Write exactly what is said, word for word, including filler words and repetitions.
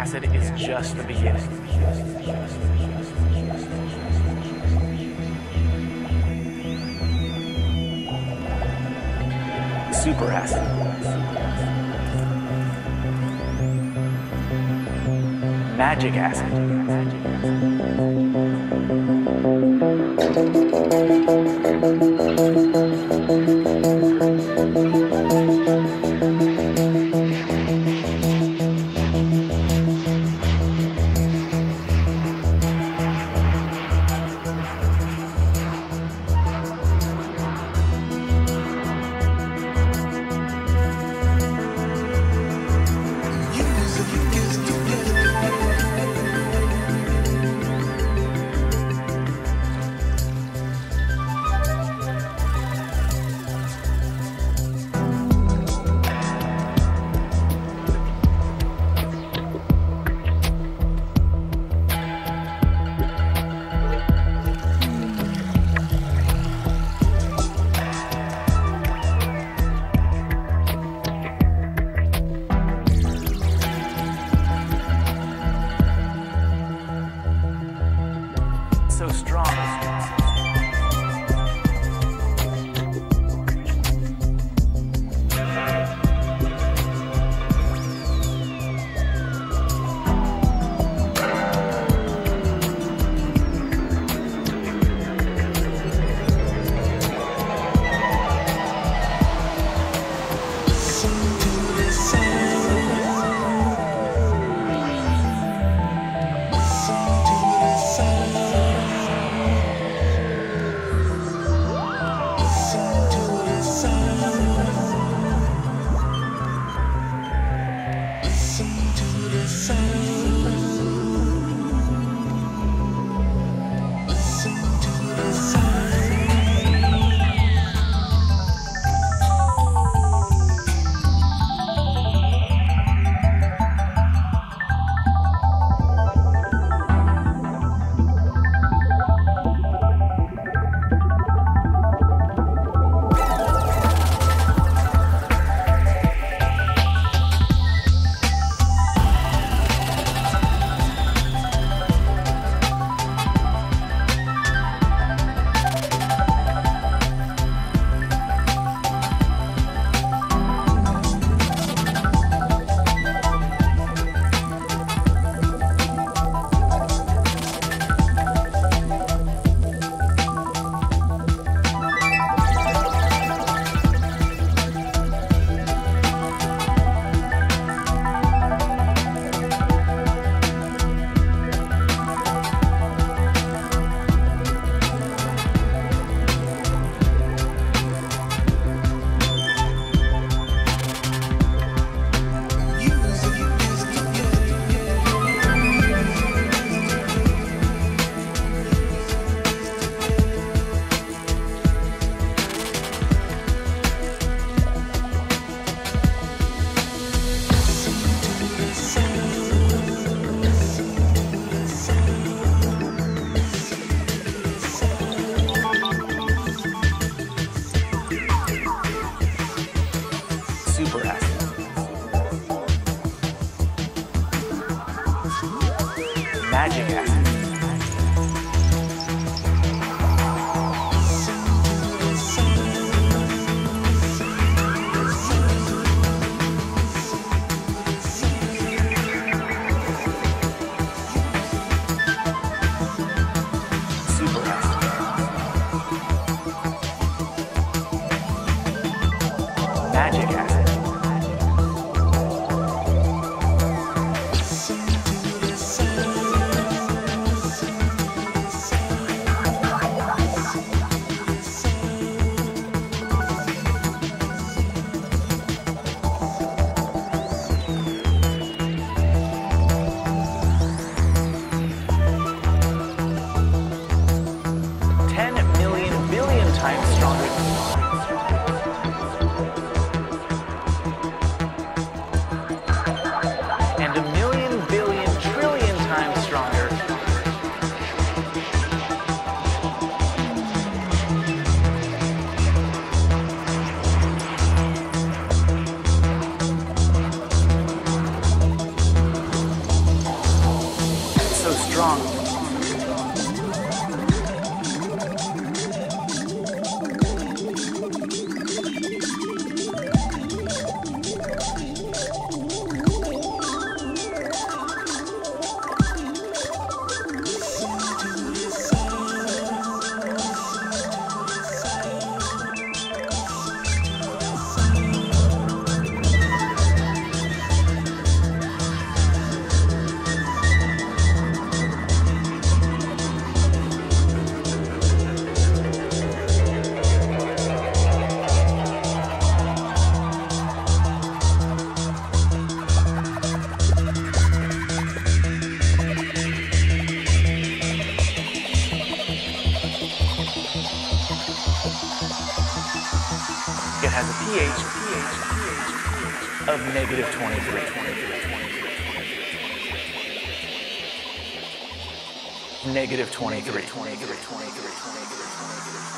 acid is just the beginning. Super acid. Magic acid. So strong. Magic acid. Thank you. strong. It has a pH of negative twenty-three. Negative twenty-three.